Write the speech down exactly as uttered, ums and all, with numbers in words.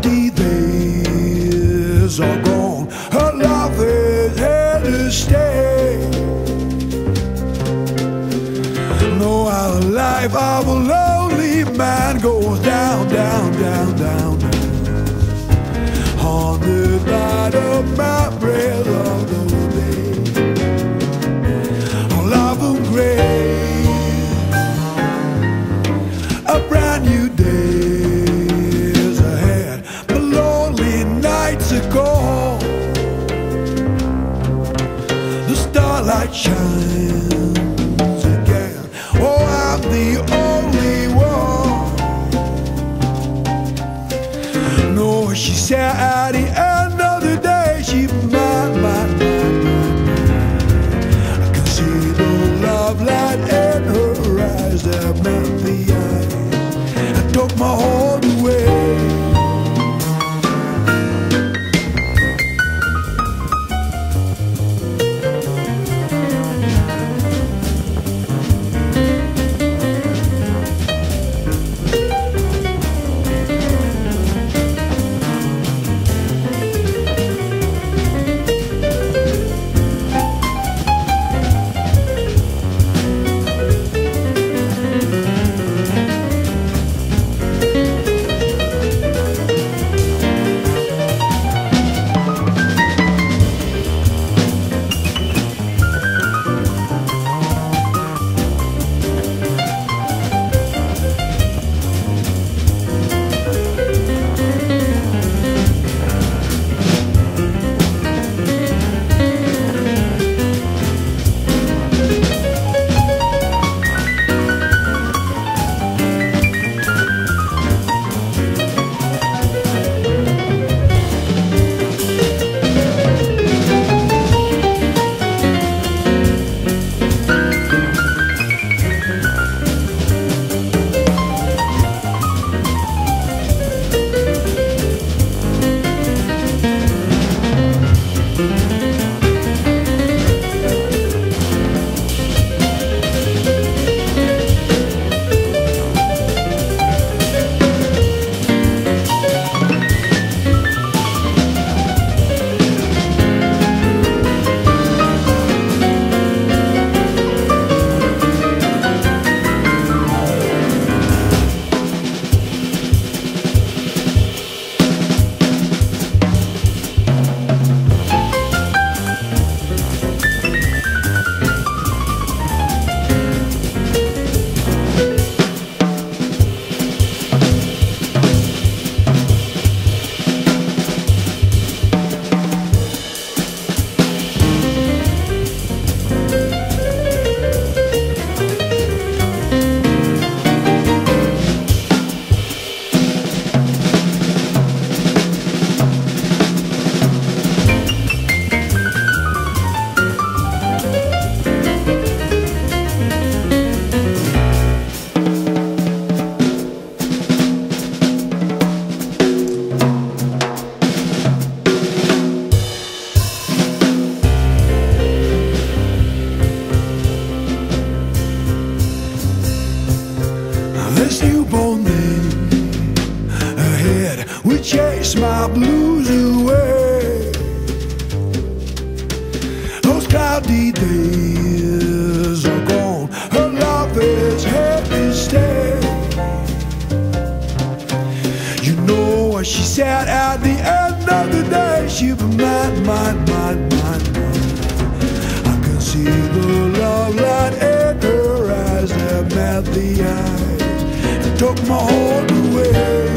cloudy days are gone. Her love is here to stay. No other life of a lonely man goes down, down, down, down, down. Haunted by the memories of those days, a love and grace, a brand new day is ahead, the lonely nights are gone. The starlight shines again. Oh, I'm the only one. No, she said at the end of the day, she might, might, might. That meant the eyes I took my heart away. This newborn thing ahead will chase my blues away. Those cloudy days are gone. Her love is here to stay. You know what she said at the end of the day. She was mine, mine, mine, mine, mine. I can see the love light in her eyes that met the eye. Took my heart away.